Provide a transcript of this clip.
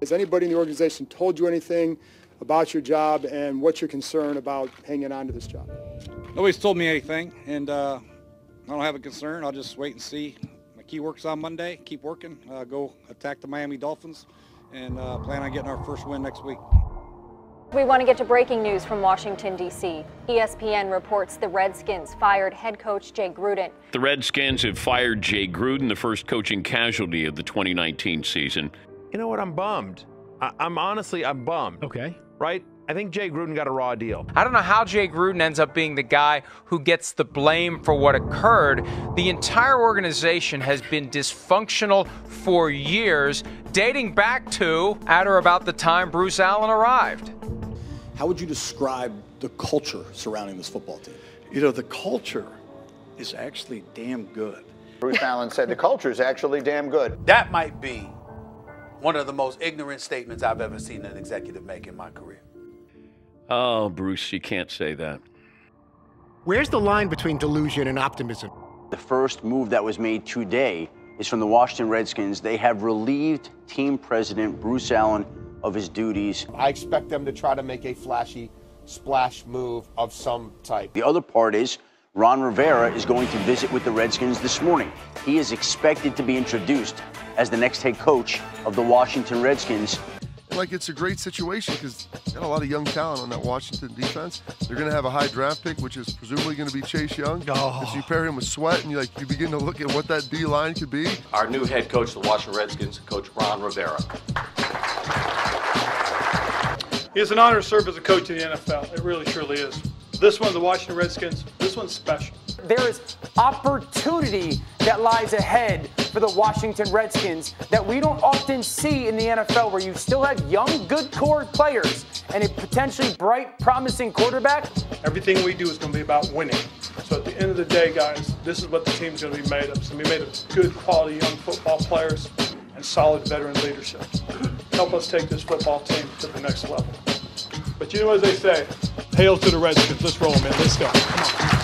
Has anybody in the organization told you anything about your job and what's your concern about hanging on to this job? Nobody's told me anything, and I don't have a concern. I'll just wait and see. My key work's on Monday. Keep working. Go attack the Miami Dolphins and plan on getting our first win next week. We want to get to breaking news from Washington, D.C. ESPN reports the Redskins fired head coach Jay Gruden. The Redskins have fired Jay Gruden, the first coaching casualty of the 2019 season. You know what? I'm bummed. I'm honestly bummed. Okay. Right? I think Jay Gruden got a raw deal. I don't know how Jay Gruden ends up being the guy who gets the blame for what occurred. The entire organization has been dysfunctional for years, dating back to at or about the time Bruce Allen arrived. How would you describe the culture surrounding this football team? You know, the culture is actually damn good. Bruce Allen said the culture is actually damn good. That might be one of the most ignorant statements I've ever seen an executive make in my career. Oh, Bruce, you can't say that. Where's the line between delusion and optimism? The first move that was made today is from the Washington Redskins. They have relieved team president Bruce Allen of his duties. I expect them to try to make a flashy splash move of some type. The other part is Ron Rivera is going to visit with the Redskins this morning. He is expected to be introduced as the next head coach of the Washington Redskins. Like, it's a great situation because they got a lot of young talent on that Washington defense. They're going to have a high draft pick, which is presumably going to be Chase Young. Oh. If you pair him with Sweat and you begin to look at what that D line could be. Our new head coach of the Washington Redskins, Coach Ron Rivera. It's an honor to serve as a coach in the NFL. It really truly is. This one, the Washington Redskins, this one's special. There is opportunity that lies ahead for the Washington Redskins that we don't often see in the NFL, where you still have young, good core players and a potentially bright, promising quarterback. Everything we do is going to be about winning. So at the end of the day, guys, this is what the team's going to be made of. It's going to be made of good quality young football players and solid veteran leadership. Help us take this football team to the next level. But you know, as they say, hail to the Redskins. Let's roll, man. Let's go. Come on.